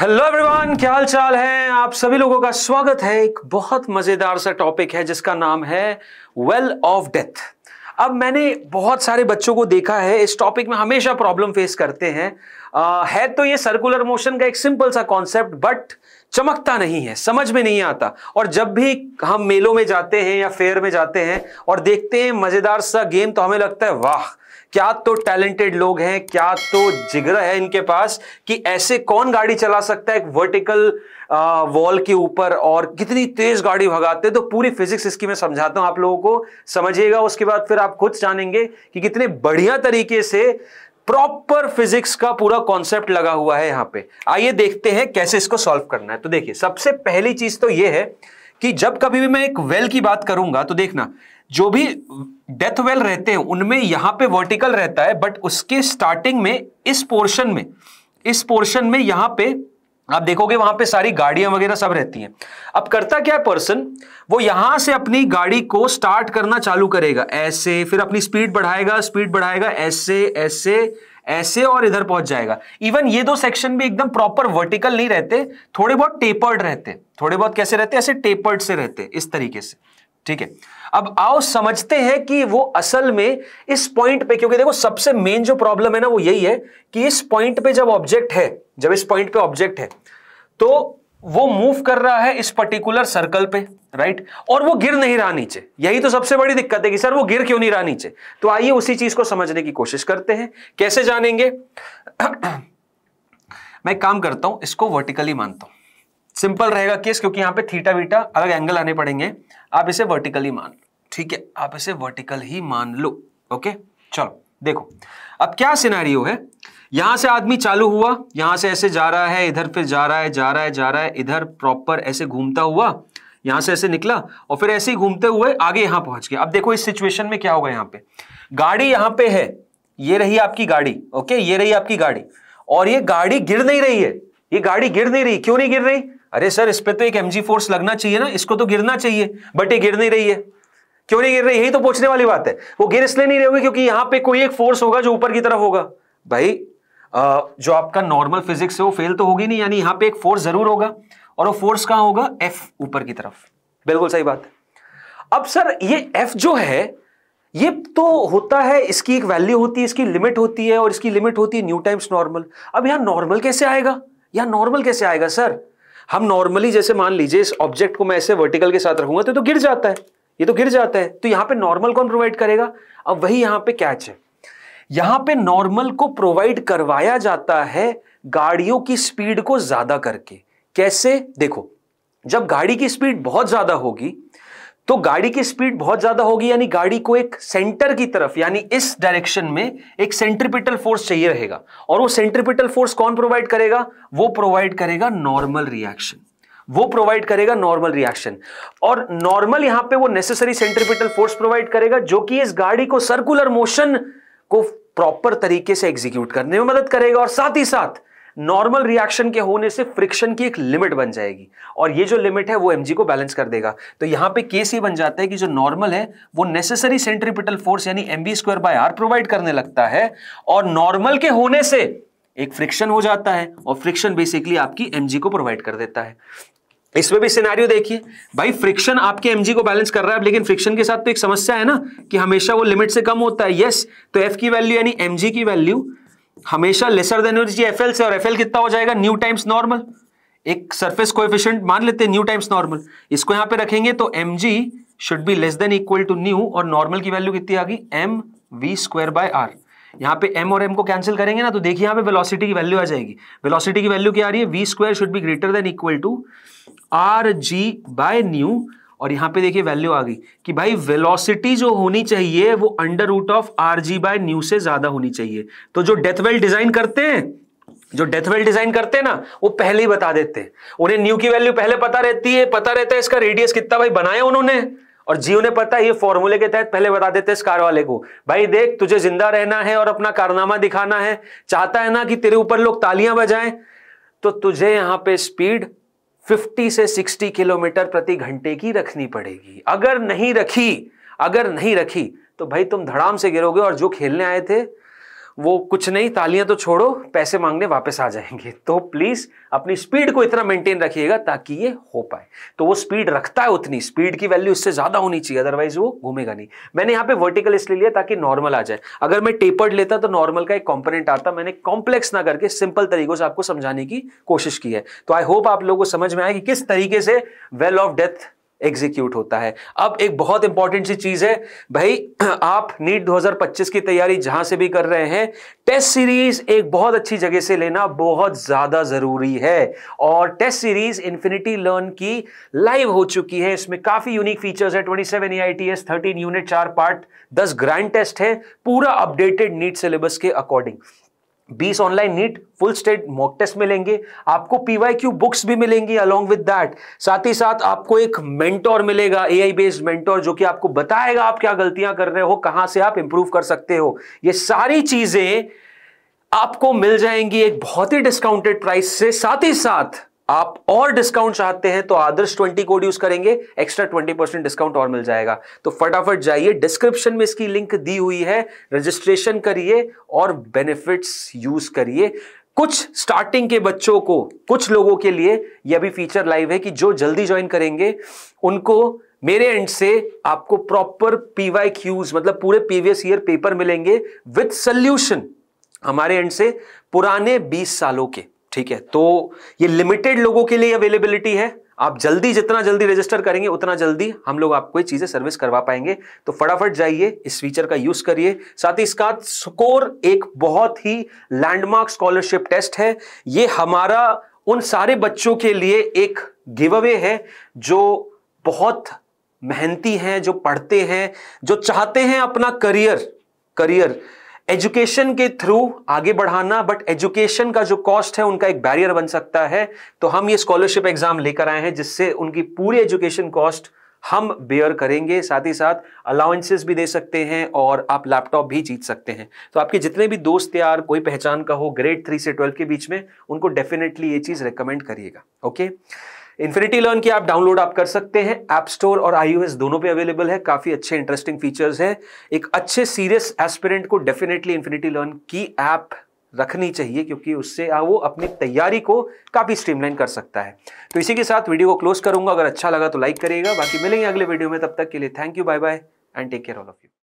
Hello everyone, क्या हाल चाल है? आप सभी लोगों का स्वागत है। एक बहुत मजेदार सा टॉपिक है जिसका नाम है वेल ऑफ डेथ। अब मैंने बहुत सारे बच्चों को देखा है इस टॉपिक में हमेशा प्रॉब्लम फेस करते हैं। है तो ये सर्कुलर मोशन का एक सिंपल सा कॉन्सेप्ट, बट चमकता नहीं है, समझ में नहीं आता। और जब भी हम मेलों में जाते हैं या फेयर में जाते हैं और देखते हैं मजेदार सा गेम, तो हमें लगता है वाह, क्या तो टैलेंटेड लोग हैं, क्या तो जिगरा है इनके पास कि ऐसे कौन गाड़ी चला सकता है एक वर्टिकल वॉल के ऊपर और कितनी तेज गाड़ी भगाते हैं। तो पूरी फिजिक्स इसकी मैं समझाता हूं, आप लोगों को समझिएगा, उसके बाद फिर आप खुद जानेंगे कि कितने बढ़िया तरीके से प्रॉपर फिजिक्स का पूरा कॉन्सेप्ट लगा हुआ है यहाँ पे। आइए देखते हैं कैसे इसको सॉल्व करना है। तो देखिए, सबसे पहली चीज तो ये है कि जब कभी भी मैं एक वेल की बात करूंगा तो देखना जो भी डेथ वेल रहते हैं उनमें यहाँ पे वर्टिकल रहता है, बट उसके स्टार्टिंग में इस पोर्शन में यहाँ पे आप देखोगे वहां पे सारी गाड़ियां वगैरह सब रहती हैं। अब करता क्या है पर्सन, वो यहां से अपनी गाड़ी को स्टार्ट करना चालू करेगा ऐसे, फिर अपनी स्पीड बढ़ाएगा ऐसे ऐसे ऐसे और इधर पहुंच जाएगा। इवन ये दो सेक्शन भी एकदम प्रॉपर वर्टिकल नहीं रहते, थोड़े बहुत टेपर्ड रहते, थोड़े बहुत कैसे रहते, ऐसे टेपर्ड से रहते इस तरीके से, ठीक है। अब आओ समझते हैं कि वो असल में इस पॉइंट पे, क्योंकि देखो सबसे मेन जो प्रॉब्लम है ना वो यही है कि इस पॉइंट पे जब इस पॉइंट पे ऑब्जेक्ट है तो वो मूव कर रहा है इस पर्टिकुलर सर्कल पे, राइट, और वो गिर नहीं रहा नीचे। यही तो सबसे बड़ी दिक्कत है कि सर वो गिर क्यों नहीं रहा नीचे। तो आइए उसी चीज को समझने की कोशिश करते हैं। कैसे जानेंगे? मैं काम करता हूं, इसको वर्टिकली मानता हूं, सिंपल रहेगा केस, क्योंकि यहाँ पे थीटा वीटा अलग एंगल आने पड़ेंगे। आप इसे वर्टिकली मान लो, ठीक है, आप इसे वर्टिकल ही मान लो, ओके। चलो देखो अब क्या सिनेरियो है। यहां से आदमी चालू हुआ, यहां से ऐसे जा रहा है, इधर फिर जा रहा है, इधर प्रॉपर ऐसे घूमता हुआ यहां से ऐसे निकला और फिर ऐसे ही घूमते हुए आगे यहां पहुंच गया। अब देखो इस सिचुएशन में क्या होगा, यहाँ पे गाड़ी यहाँ पे है, ये रही आपकी गाड़ी, ओके, ये रही आपकी गाड़ी, और ये गाड़ी गिर नहीं रही है। ये गाड़ी गिर नहीं रही, क्यों नहीं गिर रही? अरे सर, इस पे तो एक एमजी फोर्स लगना चाहिए ना, इसको तो गिरना चाहिए, बट ये गिर नहीं रही है। क्यों नहीं गिर रही? यही तो पूछने वाली बात है। वो गिर इसलिए नहीं रही होगी क्योंकि यहाँ पे कोई एक फोर्स होगा जो ऊपर की तरफ होगा। भाई जो आपका नॉर्मल फिजिक्स है वो फेल तो होगी नहीं, यानी यहाँ पे एक फोर्स जरूर होगा, और वो फोर्स कहाँ होगा? एफ, ऊपर की तरफ। बिल्कुल सही बात है। अब सर ये एफ जो है ये तो होता है, इसकी एक वैल्यू होती है, इसकी लिमिट होती है, और इसकी लिमिट होती है न्यू टाइम्स नॉर्मल। अब यहाँ नॉर्मल कैसे आएगा, यहाँ नॉर्मल कैसे आएगा? सर हम नॉर्मली जैसे मान लीजिए इस ऑब्जेक्ट को मैं ऐसे वर्टिकल के साथ रखूंगा तो गिर जाता है, ये तो गिर जाता है, तो यहाँ पे नॉर्मल कौन प्रोवाइड करेगा? अब वही यहाँ पे कैच है, यहाँ पे नॉर्मल को प्रोवाइड करवाया जाता है गाड़ियों की स्पीड को ज्यादा करके। कैसे? देखो जब गाड़ी की स्पीड बहुत ज्यादा होगी तो गाड़ी की स्पीड बहुत ज्यादा होगी यानी गाड़ी को एक सेंटर की तरफ यानी इस डायरेक्शन में एक सेंट्रीपिटल फोर्स चाहिए रहेगा, और वो सेंट्रीपिटल फोर्स कौन प्रोवाइड करेगा? वो प्रोवाइड करेगा नॉर्मल रिएक्शन, वो प्रोवाइड करेगा नॉर्मल रिएक्शन। और नॉर्मल यहां पे वो नेसेसरी सेंट्रीपिटल फोर्स प्रोवाइड करेगा जो कि इस गाड़ी को सर्कुलर मोशन को प्रॉपर तरीके से एग्जीक्यूट करने में मदद करेगा, और साथ ही साथ नॉर्मल रिएक्शन के होने से फ्रिक्शन की एक लिमिट बन जाएगी, और ये जो लिमिट है वो एमजी को बैलेंस कर देगा। तो यहाँ पे केस ये बन जाता है कि जो नॉर्मल है वो नेसेसरी सेंट्रीपिटल फोर्स यानी mv2/r प्रोवाइड करने लगता है, और नॉर्मल के होने से एक फ्रिक्शन हो जाता है, और फ्रिक्शन बेसिकली आपकी एमजी को प्रोवाइड कर देता है। इसमें भी सिनेरियो देखिए, भाई फ्रिक्शन आपके एमजी को बैलेंस कर रहा है, लेकिन फ्रिक्शन के साथ तो एक समस्या है ना कि हमेशा वो लिमिट से कम होता है। यस, तो एफ की वैल्यू यानी एमजी की वैल्यू हमेशा लेसर देन होनी चाहिए एफएल से, और एफएल कितना हो जाएगा? Mu times normal. एक सरफेस कोएफिशिएंट मान लेते हैं न्यू टाइम्स नॉर्मल, इसको यहां पे रखेंगे तो mg should be less than equal to mu, और नॉर्मल की वैल्यू कितनी आ गई? mv2/r। यहाँ पे m और m को कैंसिल करेंगे ना तो देखिए यहाँ पे वेलोसिटी की वैल्यू आ जाएगी। वेलोसिटी की वैल्यू क्या आ रही है? v2 should be greater than equal to rg/ν, और यहाँ पे देखिए वैल्यू आ गई कि भाई वेलोसिटी जो होनी चाहिए वो √rg/ν से ज्यादा होनी चाहिए। तो जो डेथवेल डिजाइन करते हैं ना वो पहले ही बता देते हैं, उन्हें न्यू की वैल्यू पहले पता रहती है, पता रहता है इसका रेडियस कितना भाई बनाया उन्होंने, और जी उन्हें पता है ये फॉर्मूले के तहत पहले बता देते हैं इस कार वाले को, भाई देख तुझे जिंदा रहना है और अपना कारनामा दिखाना है, चाहता है ना कि तेरे ऊपर लोग तालियां बजाएं, तो तुझे यहाँ पे स्पीड 50 से 60 किलोमीटर प्रति घंटे की रखनी पड़ेगी। अगर नहीं रखी तो भाई तुम धड़ाम से गिरोगे, और जो खेलने आए थे वो कुछ नहीं, तालियां तो छोड़ो, पैसे मांगने वापस आ जाएंगे। तो प्लीज़ अपनी स्पीड को इतना मेंटेन रखिएगा ताकि ये हो पाए। तो वो स्पीड रखता है उतनी, स्पीड की वैल्यू उससे ज़्यादा होनी चाहिए, अदरवाइज वो घूमेगा नहीं। मैंने यहाँ पे वर्टिकल इसलिए लिया ताकि नॉर्मल आ जाए। अगर मैं टेपर्ड लेता तो नॉर्मल का एक कॉम्पोनेंट आता। मैंने कॉम्प्लेक्स ना करके सिंपल तरीकों से आपको समझाने की कोशिश की है। तो आई होप आप लोगों को समझ में आए कि किस तरीके से वेल ऑफ डेथ एग्जीक्यूट होता है। अब एक बहुत इंपॉर्टेंट सी चीज है भाई, आप नीट 2025 की तैयारी जहां से भी कर रहे हैं, टेस्ट सीरीज एक बहुत अच्छी जगह से लेना बहुत ज्यादा जरूरी है। और टेस्ट सीरीज इन्फिनिटी लर्न की लाइव हो चुकी है। इसमें काफी यूनिक फीचर्स है। 27 EITS, 13 unit, 4 part, 10 grand test है, पूरा अपडेटेड नीट सिलेबस के अकॉर्डिंग। 20 online NEET full state mock test मिलेंगे आपको, PYQ बुक्स भी मिलेंगी अलॉन्ग विद दैट। साथ ही साथ आपको एक मेंटोर मिलेगा, AI बेस्ड मेंटोर, जो कि आपको बताएगा आप क्या गलतियां कर रहे हो, कहां से आप इंप्रूव कर सकते हो। ये सारी चीजें आपको मिल जाएंगी एक बहुत ही डिस्काउंटेड प्राइस से। साथ ही साथ आप और डिस्काउंट चाहते हैं तो आदर्श 20 कोड यूज करेंगे, एक्स्ट्रा 20% डिस्काउंट और मिल जाएगा। तो फटाफट जाइए, डिस्क्रिप्शन में इसकी लिंक दी हुई है, रजिस्ट्रेशन करिए और बेनिफिट्स यूज करिए। कुछ स्टार्टिंग के बच्चों को, कुछ लोगों के लिए यह भी फीचर लाइव है कि जो जल्दी ज्वाइन करेंगे उनको मेरे एंड से आपको प्रॉपर PYQs, मतलब पूरे प्रीवियस ईयर पेपर मिलेंगे विथ सोल्यूशन हमारे एंड से, पुराने 20 सालों के। ठीक है, तो ये लिमिटेड लोगों के लिए अवेलेबिलिटी है। आप जल्दी, जितना जल्दी रजिस्टर करेंगे उतना जल्दी हम लोग आपको ये चीजें सर्विस करवा पाएंगे। तो फटाफट जाइए, इस फीचर का यूज करिए। साथ ही इसका स्कोर एक बहुत ही लैंडमार्क स्कॉलरशिप टेस्ट है। ये हमारा उन सारे बच्चों के लिए एक गिव अवे है जो बहुत मेहनती हैं, जो पढ़ते हैं, जो चाहते हैं अपना करियर एजुकेशन के थ्रू आगे बढ़ाना, बट एजुकेशन का जो कॉस्ट है उनका एक बैरियर बन सकता है। तो हम ये स्कॉलरशिप एग्जाम लेकर आए हैं जिससे उनकी पूरी एजुकेशन कॉस्ट हम बेयर करेंगे। साथ ही साथ अलाउंसेस भी दे सकते हैं और आप लैपटॉप भी जीत सकते हैं। तो आपके जितने भी दोस्त यार, कोई पहचान का हो ग्रेड 3 से 12 के बीच में, उनको डेफिनेटली ये चीज़ रिकमेंड करिएगा। ओके, इन्फिनिटी लर्न की आप डाउनलोड आप कर सकते हैं, ऐप स्टोर और iOS दोनों पे अवेलेबल है। काफ़ी अच्छे इंटरेस्टिंग फीचर्स हैं। एक अच्छे सीरियस एस्पिरेंट को डेफिनेटली इन्फिनिटी लर्न की ऐप रखनी चाहिए क्योंकि उससे वो अपनी तैयारी को काफ़ी स्ट्रीमलाइन कर सकता है। तो इसी के साथ वीडियो को क्लोज करूंगा। अगर अच्छा लगा तो लाइक करिएगा, बाकी मिलेंगे अगले वीडियो में। तब तक के लिए thank you, bye bye and take care all of you.